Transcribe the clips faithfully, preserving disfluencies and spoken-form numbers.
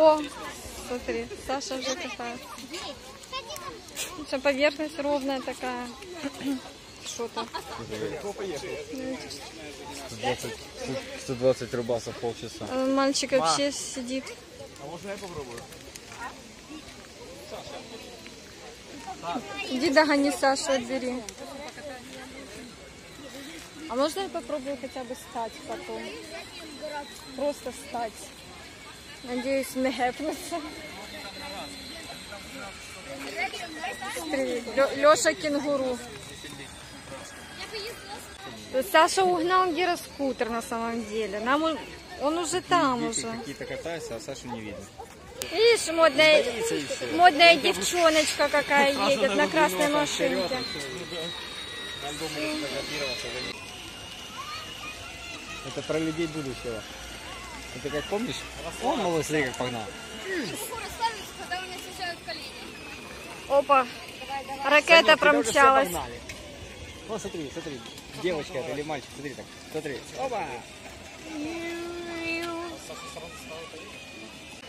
О, смотри, Саша уже касается. Сейчас поверхность ровная такая. Что там? сто двадцать рубасов полчаса. Мальчик вообще а. сидит. А можно я попробую? Иди догони Сашу, отбери. А можно я попробую хотя бы встать потом? Просто встать. Надеюсь, не гэпнуться. Леша кенгуру. Саша угнал гироскутер на самом деле. Нам, он уже там уже. Какие-то катаются, а Сашу не видно. Видишь, модная, модная девчоночка какая едет на красной машинке. Это про людей будущего. Это как помнишь? О, малой слегка погнал. Опа, ракета промчалась. О, смотри, смотри, девочка это или мальчик, смотри так, смотри. Опа!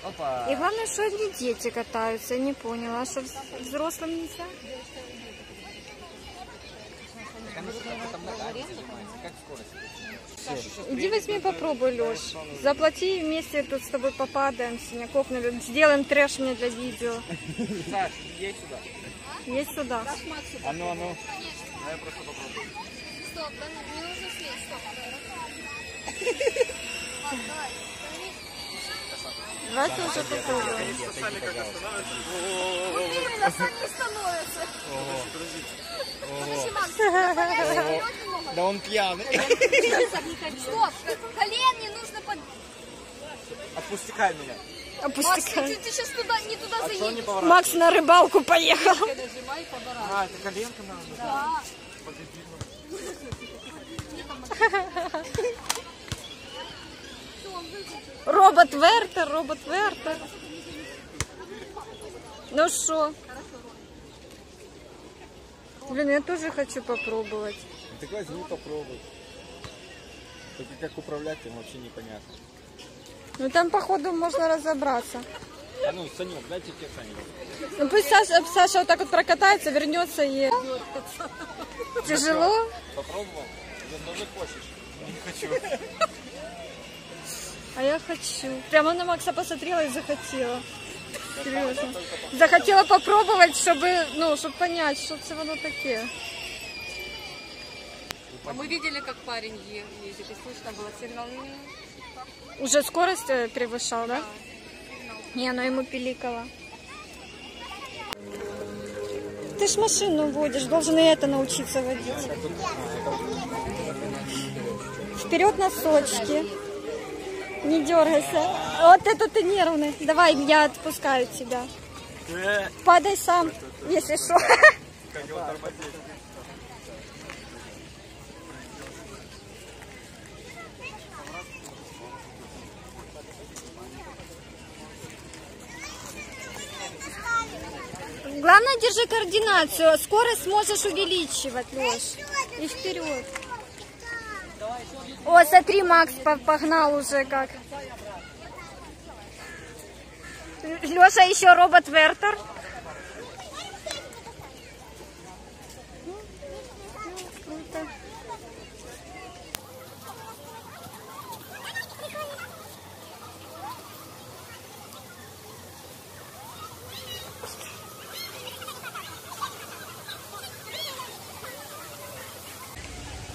Опа. И главное, что одни дети катаются, я не поняла, а что взрослым нельзя? Иди возьми, попробуй, Леш. Заплати, вместе тут с тобой попадаем, синяков наберем. Сделаем трэш мне для видео. Саш, едь сюда. Едь сюда. А ну, а ну. А я просто попробую. Стоп, да, мне нужно слезть, стоп. Ладно, давай. Давайте уже попробуем. Сами как-то становятся. Убери меня, сами не становятся. Подожди, подожди. Да он пьяный. Стоп, колени нужно под... Отпусти-кай меня. Макс, ты, ты сейчас туда, не туда а заедешь. Макс на рыбалку поехал. А, это коленка надо? Да. Робот Вертер, робот Вертер. Ну что? Блин, я тоже хочу попробовать. Ты возьми, попробуй. Только как управлять им вообще непонятно. Ну там, походу, можно разобраться. А ну, Санек, дайте тебе Санек. Ну пусть Саша, Саша вот так вот прокатается, вернется и... Тяжело? Попробовал? Я даже хочешь. Не хочу. А я хочу. Прямо на Макса посмотрела и захотела. Серьезно. Захотела попробовать, чтобы, ну, чтобы понять, что все оно такое. А мы видели, как парень ездит, и слышно было сигнал. Уже скорость превышал, да? Не, оно ему пиликало. Ты ж машину водишь, должен и это научиться водить. Вперед носочки. Не дергайся. Вот это ты нервный. Давай, я отпускаю тебя. Падай сам, если что. Главное, держи координацию. Скорость можешь увеличивать, Леш. И вперед. О, смотри, Макс погнал уже как. Леша еще робот Вертер.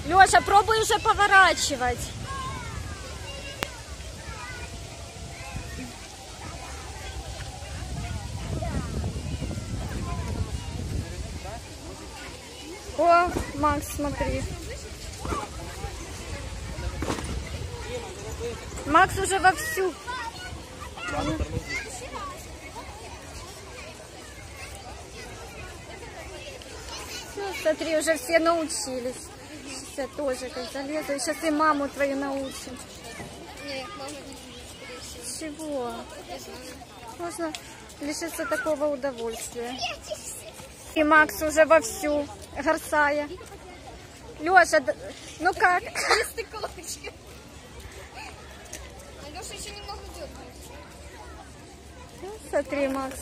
Леша, пробуй уже поворачивать. О, Макс, смотри. Макс уже вовсю. Ну, смотри, уже все научились. Я тоже как залезу. И сейчас и маму твою научим. Нет, мама не чего? Можно лишиться такого удовольствия. И Макс уже вовсю горсая. Леша, ну как? Чистый кулачки. А Леша еще немного дергается. Смотри, Макс.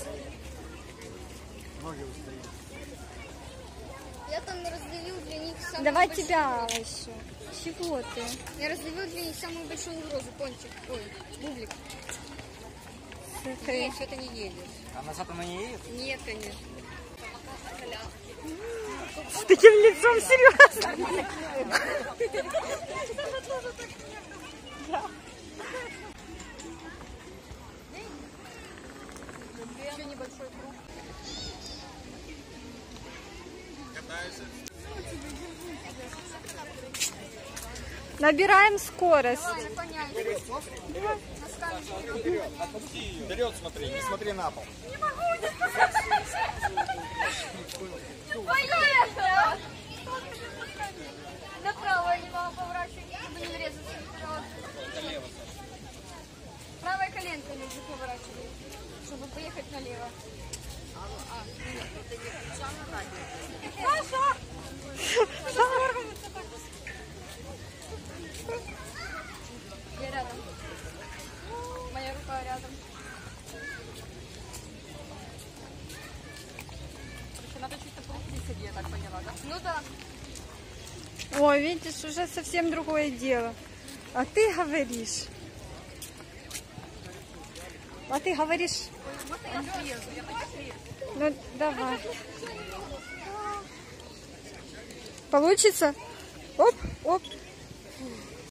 Я там раздавил для них самую Давай большую тебя еще. Чего ты? Я раздавил для них самую большую угрозу. Пончик. Ой, бублик. Смотри. Нет, что-то не едет. А назад она не едет? Нет, конечно. С таким лицом, серьезно? Набираем скорость. Вперед смотри, не смотри на пол. Не могу, не пускай. Направо не могу поворачивать, чтобы не врезаться. Правая коленка нужно поворачивать, чтобы поехать налево. Саша! Я рядом. Моя рука рядом. Надо чисто полупиться, я так поняла, да? Ну да. О, видишь, уже совсем другое дело. А ты говоришь. А ты говоришь. Можно я съезду? Я хочу съездить. Ну, давай. Получится? Оп, оп.